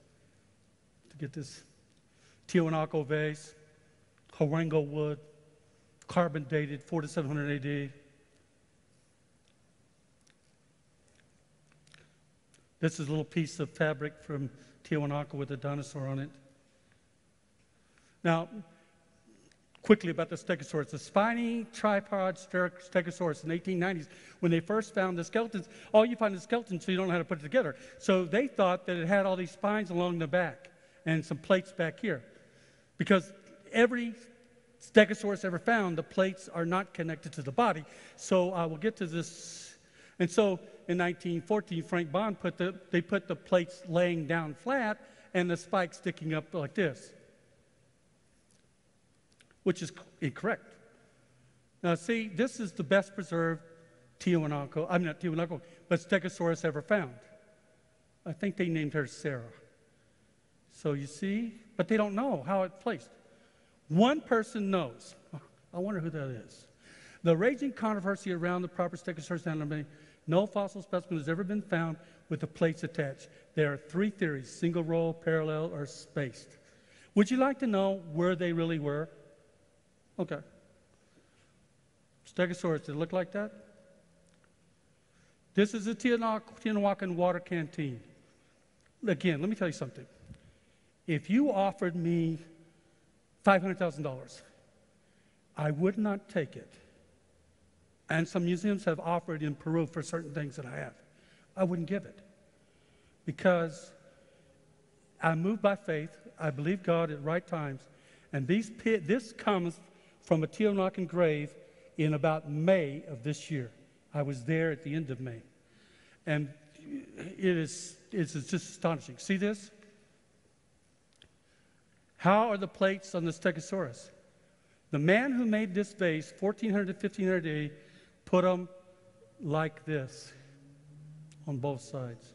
to get this. Tiahuanaco vase, Huarengo wood, carbon dated 400 to 700 AD. This is a little piece of fabric from Tiahuanaco with a dinosaur on it. Now, quickly about the stegosaurus. The spiny tripod stegosaurus in the 1890s, when they first found the skeletons, all you find is skeletons, so you don't know how to put it together. So they thought that it had all these spines along the back and some plates back here. Because every stegosaurus ever found, the plates are not connected to the body. So I will get to this. And so, in 1914, Frank Bond put the plates laying down flat and the spikes sticking up like this, which is incorrect. Now, see, this is the best preserved Tiahuanaco, I mean, not Tiahuanaco, but stegosaurus ever found. I think they named her Sarah. So you see, but they don't know how it placed. One person knows. I wonder who that is. The raging controversy around the proper stegosaurus anatomy. No fossil specimen has ever been found with the plates attached. There are three theories, single row, parallel, or spaced. Would you like to know where they really were? Okay. Stegosaurus, did it look like that? This is the Tianahuacan water canteen. Again, let me tell you something. If you offered me $500,000, I would not take it. And some museums have offered in Peru for certain things that I have. I wouldn't give it because I'm moved by faith. I believe God at right times. And this comes from a Tiwanakan grave in about May of this year. I was there at the end of May. And it's just astonishing. See this? How are the plates on the Stegosaurus? The man who made this vase, 1400 to 1500 AD, put them like this on both sides.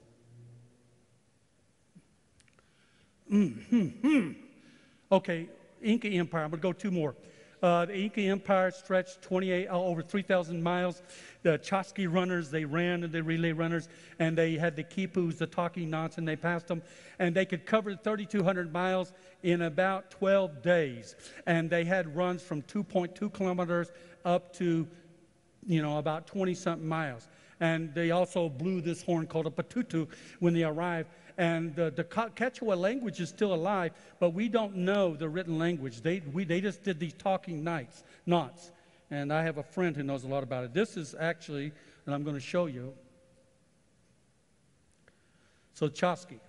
Okay, Inca Empire. I'm going to go two more. The Inca Empire stretched over 3,000 miles. The Chosqui runners, they ran, and the relay runners, and they had the quipus, the talking knots, and they passed them. And they could cover 3,200 miles in about 12 days. And they had runs from 2.2 kilometers up to, about 20-something miles. And they also blew this horn called a patutu when they arrived. And the Quechua language is still alive, but we don't know the written language. They just did these talking knots. And I have a friend who knows a lot about it. This is actually, and I'm going to show you. So Chosqui.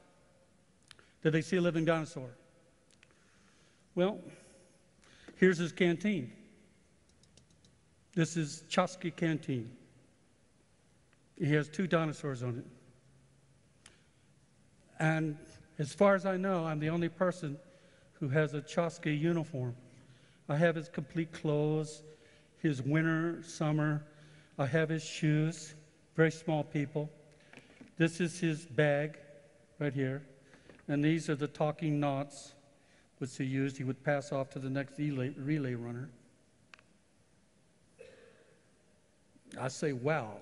Did they see a living dinosaur? Well, here's his canteen. This is Chosqui Canteen. He has two dinosaurs on it. And as far as I know, I'm the only person who has a Chosqui uniform. I have his complete clothes, his winter, summer. I have his shoes, very small people. This is his bag right here. And these are the talking knots which he used. He would pass off to the next relay runner. I say, wow.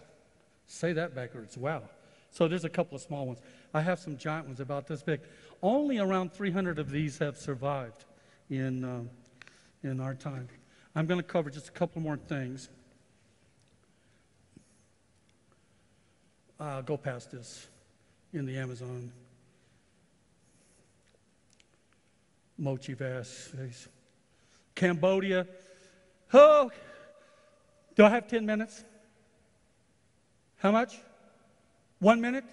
Say that backwards, wow. So there's a couple of small ones. I have some giant ones about this big. Only around 300 of these have survived in our time. I'm going to cover just a couple more things. I'll go past this in the Amazon. Mochi Vass. Cambodia. Oh, do I have 10 minutes? How much? 1 minute?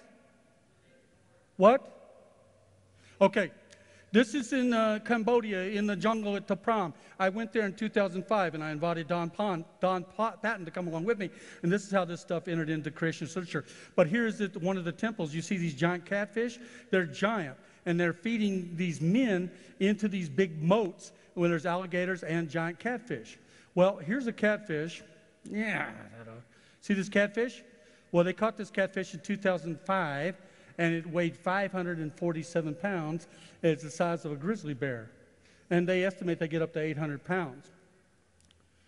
What? Okay, this is in Cambodia, in the jungle at Tapram. I went there in 2005, and I invited Don Patton to come along with me, and this is how this stuff entered into creation literature. But here's one of the temples. You see these giant catfish? They're giant, and they're feeding these men into these big moats where there's alligators and giant catfish. Well, here's a catfish. Yeah, see this catfish? Well, they caught this catfish in 2005, and it weighed 547 pounds. It's the size of a grizzly bear. And they estimate they get up to 800 pounds.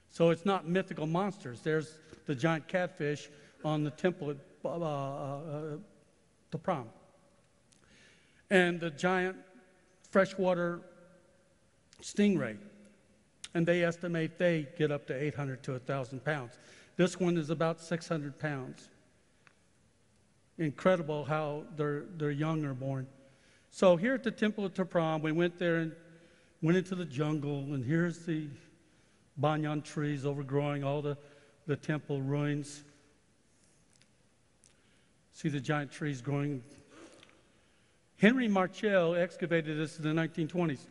So it's not mythical monsters. There's the giant catfish on the temple at Tapram. And the giant freshwater stingray. And they estimate they get up to 800 to 1,000 pounds. This one is about 600 pounds. Incredible how their young are born. So here at the Temple of Tapram, we went there and went into the jungle, and here's the banyan trees overgrowing all the temple ruins. See the giant trees growing. Henry Marchell excavated this in the 1920s.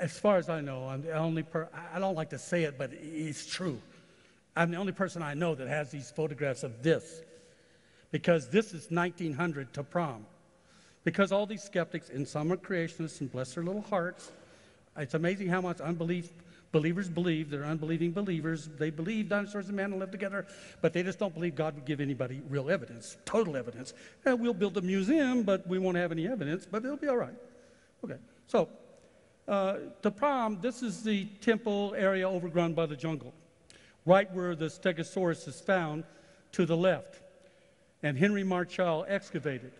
As far as I know, I'm the only I don't like to say it, but it's true. I'm the only person I know that has these photographs of this, because this is 1900 Tapram. Because all these skeptics, and some are creationists, and bless their little hearts, it's amazing how much believers believe. They're unbelieving believers. They believe dinosaurs and man live together, but they just don't believe God would give anybody real evidence, total evidence. And we'll build a museum, but we won't have any evidence, but it'll be all right. Okay, so Tapram, this is the temple area overgrown by the jungle, right where the Stegosaurus is found to the left. And Henry Marchall excavated.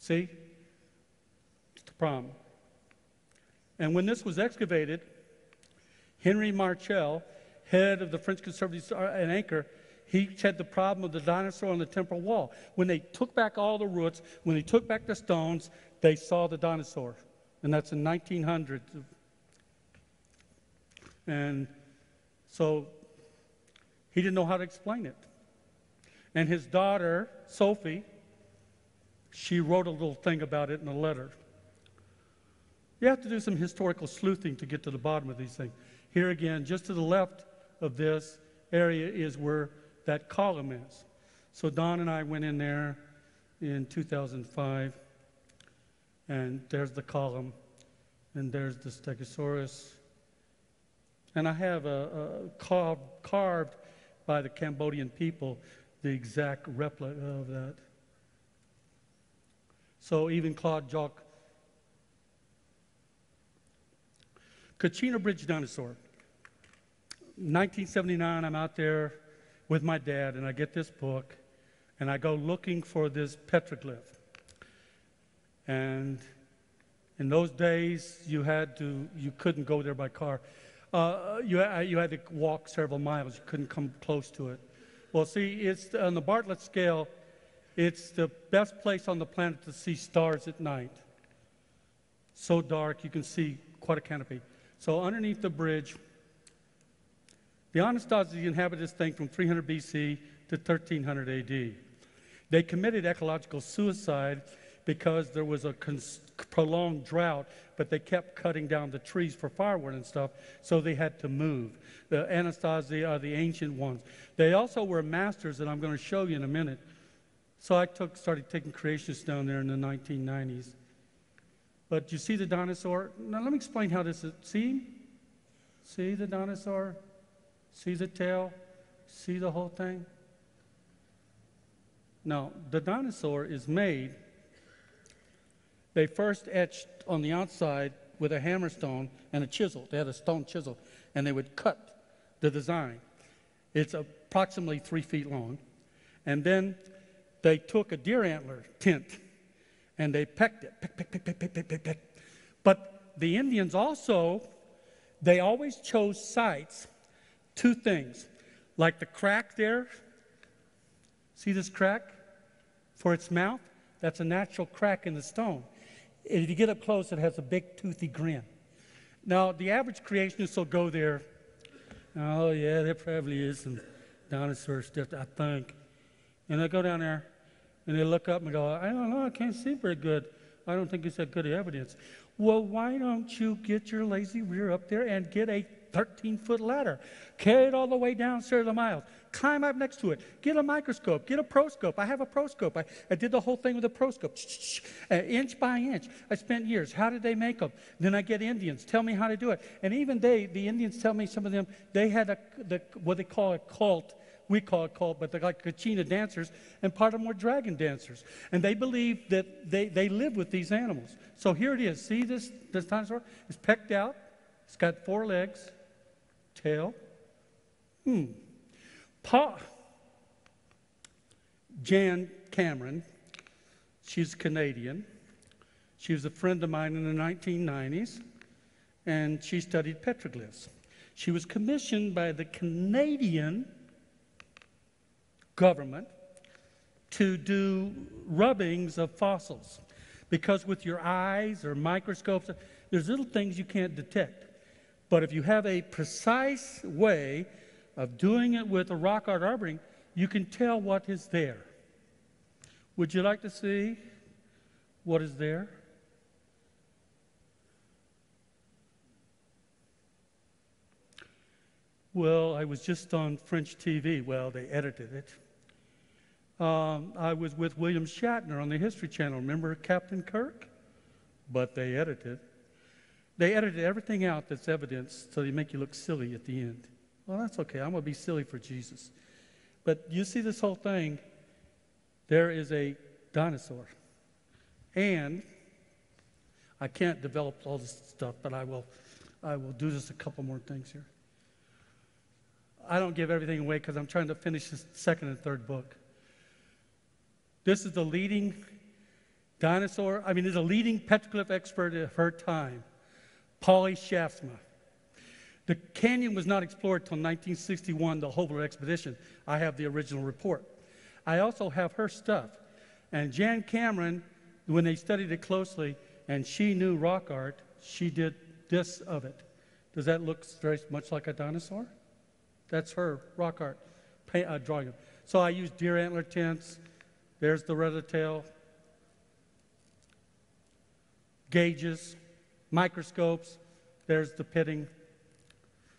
See? It's Tapram. And when this was excavated, Henry Marchel, head of the French Conservatives and Anchor, he had the problem of the dinosaur on the temporal wall. When they took back all the roots, when they took back the stones, they saw the dinosaur. And that's in 1900. And so he didn't know how to explain it. And his daughter, Sophie, she wrote a little thing about it in a letter. You have to do some historical sleuthing to get to the bottom of these things. Here again, just to the left of this area is where that column is. So Don and I went in there in 2005, and there's the column, and there's the Stegosaurus. And I have carved by the Cambodian people the exact replica of that. So even Claude Jacques. Kachina Bridge dinosaur. 1979, I'm out there with my dad, and I get this book, and I go looking for this petroglyph. And in those days, you couldn't go there by car. You had to walk several miles. You couldn't come close to it. Well, see, it's on the Bartlett scale, it's the best place on the planet to see stars at night. So dark, you can see quite a canopy. So underneath the bridge, the Anasazi inhabited this thing from 300 BC to 1300 AD. They committed ecological suicide because there was a prolonged drought, but they kept cutting down the trees for firewood and stuff, so they had to move. The Anasazi are the ancient ones. They also were masters, and I'm going to show you in a minute. So I started taking creationists down there in the 1990s. But you see the dinosaur? Now let me explain how this is. See? See the dinosaur? See the tail? See the whole thing? Now, the dinosaur is made. They first etched on the outside with a hammer stone and a chisel. They had a stone chisel, and they would cut the design. It's approximately 3 feet long. And then they took a deer antler tint, and they pecked it. Peck, peck, peck, peck, peck, peck, peck, peck. But the Indians also, they always chose sites, two things, like the crack there. See this crack for its mouth? That's a natural crack in the stone. If you get up close, it has a big toothy grin. Now, the average creationist will go there. Oh, yeah, there probably is some dinosaur stuff, I think. And they go down there, and they look up and go, I don't know, I can't see very good. I don't think it's that good evidence. Well, why don't you get your lazy rear up there and get a 13-foot ladder, carry it all the way down several miles, climb up next to it, get a microscope, get a proscope. I have a proscope. I did the whole thing with a proscope, inch by inch. I spent years. How did they make them? Then I get Indians. Tell me how to do it. And even the Indians tell me, some of them, they had what they call a cult. We call it cult, but they're like Kachina dancers, and part of them were dragon dancers. And they believe that they live with these animals. So here it is. See this dinosaur? It's pecked out. It's got four legs. Tail. Pa. Jan Cameron, she's Canadian. She was a friend of mine in the 1990s, and she studied petroglyphs. She was commissioned by the Canadian government to do rubbings of fossils, because with your eyes or microscopes, there's little things you can't detect. But if you have a precise way of doing it with a rock art arboring, you can tell what is there. Would you like to see what is there? Well, I was just on French TV. Well, they edited it. I was with William Shatner on the History Channel. Remember Captain Kirk? But they edited it. They edited everything out that's evidence, so they make you look silly at the end. Well, that's okay. I'm going to be silly for Jesus. But you see this whole thing. There is a dinosaur. And I can't develop all this stuff, but I will do just a couple more things here. I don't give everything away because I'm trying to finish this second and third book. This is the leading dinosaur. I mean, is a leading petroglyph expert of her time. Polly Shaftsma. The canyon was not explored until 1961, the Hobler expedition. I have the original report. I also have her stuff. And Jan Cameron, when they studied it closely, and she knew rock art, she did this of it. Does that look very much like a dinosaur? That's her rock art drawing. So I used deer antler tints. There's the red of the tail. Gauges, microscopes. There's the pitting.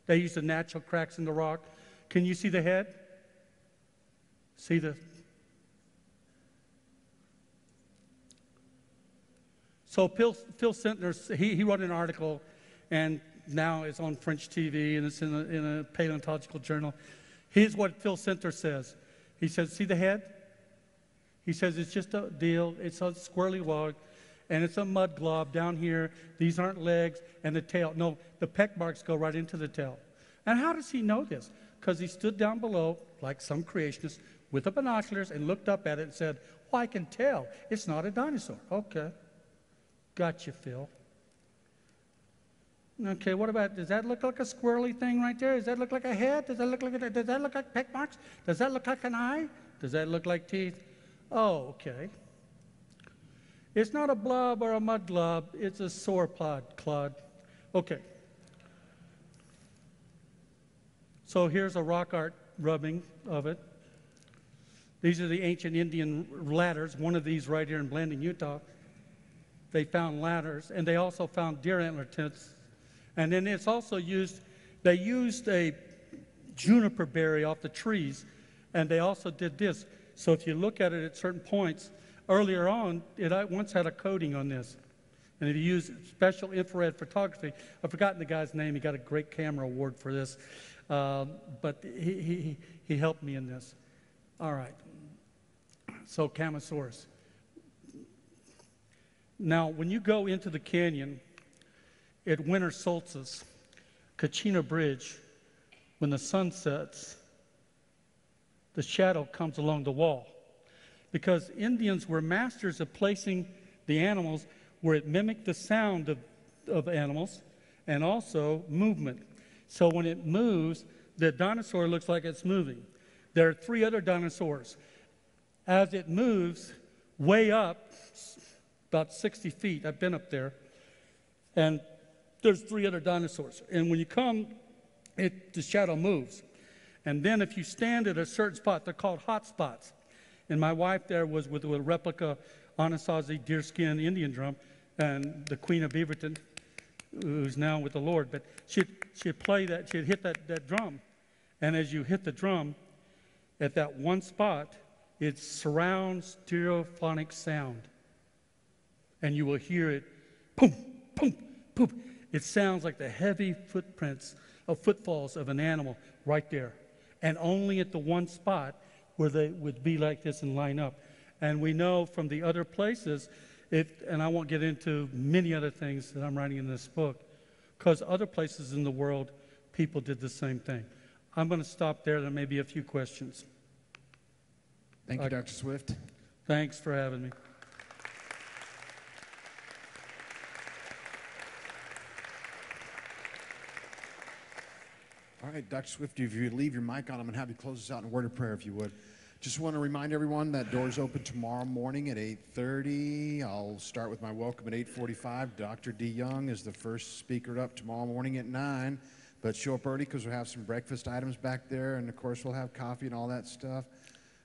They used the natural cracks in the rock. Can you see the head? See the... So Phil Sentner, he wrote an article, and now it's on French TV, and it's in a paleontological journal. Here's what Phil Sentner says. He says, see the head? He says, it's just a deal. It's a squirrely log, and it's a mud glob down here. These aren't legs, and the tail. No, the peck marks go right into the tail. And how does he know this? Because he stood down below, like some creationists, with the binoculars and looked up at it and said, well, I can tell. It's not a dinosaur. Okay. Gotcha, Phil. Okay, what about, does that look like a squirrely thing right there? Does that look like a head? Does that look like peck marks? Does that look like an eye? Does that look like teeth? Oh, okay. It's not a blob or a mud glob. It's a sauropod, clod. Okay. So here's a rock art rubbing of it. These are the ancient Indian ladders, one of these right here in Blanding, Utah. They found ladders, and they also found deer antler tints. And then it's also used, they used a juniper berry off the trees, and they also did this. So if you look at it at certain points, earlier on, it once had a coating on this. And if you use special infrared photography, I've forgotten the guy's name, he got a great camera award for this, but he helped me in this. All right, so Camosaurus. Now, when you go into the canyon at Winter Solstice, Kachina Bridge, when the sun sets, the shadow comes along the wall. Because Indians were masters of placing the animals where it mimicked the sound of animals and also movement. So when it moves, the dinosaur looks like it's moving. There are three other dinosaurs. As it moves way up, about 60 feet, I've been up there, and there's three other dinosaurs. And when you come, the shadow moves. And then if you stand at a certain spot, they're called hot spots. And my wife there was with a replica Anasazi deerskin Indian drum, and the Queen of Beaverton, who's now with the Lord, but she'd play that, she'd hit that drum. And as you hit the drum, at that one spot, it surrounds stereophonic sound. And you will hear it, boom, boom, boom. It sounds like the heavy footfalls of an animal right there. And only at the one spot where they would be like this and line up. And we know from the other places, and I won't get into many other things that I'm writing in this book, because other places in the world, people did the same thing. I'm going to stop there. There may be a few questions. Thank you, Dr. Swift. Thanks for having me. All right, Dr. Swift, if you leave your mic on, I'm going to have you close us out in a word of prayer, if you would. Just want to remind everyone that doors open tomorrow morning at 8:30. I'll start with my welcome at 8:45. Dr. DeYoung is the first speaker up tomorrow morning at 9. But show up early because we'll have some breakfast items back there, and, of course, we'll have coffee and all that stuff.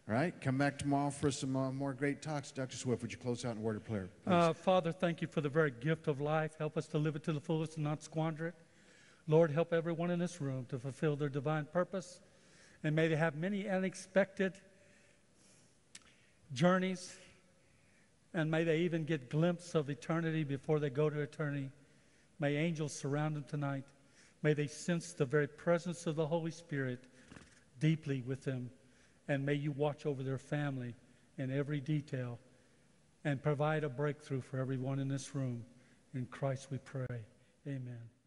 All right, come back tomorrow for some more great talks. Dr. Swift, would you close out in a word of prayer, please? Father, thank you for the very gift of life. Help us to live it to the fullest and not squander it. Lord, help everyone in this room to fulfill their divine purpose, and may they have many unexpected journeys, and may they even get a glimpse of eternity before they go to eternity. May angels surround them tonight. May they sense the very presence of the Holy Spirit deeply with them, and may you watch over their family in every detail and provide a breakthrough for everyone in this room. In Christ we pray. Amen.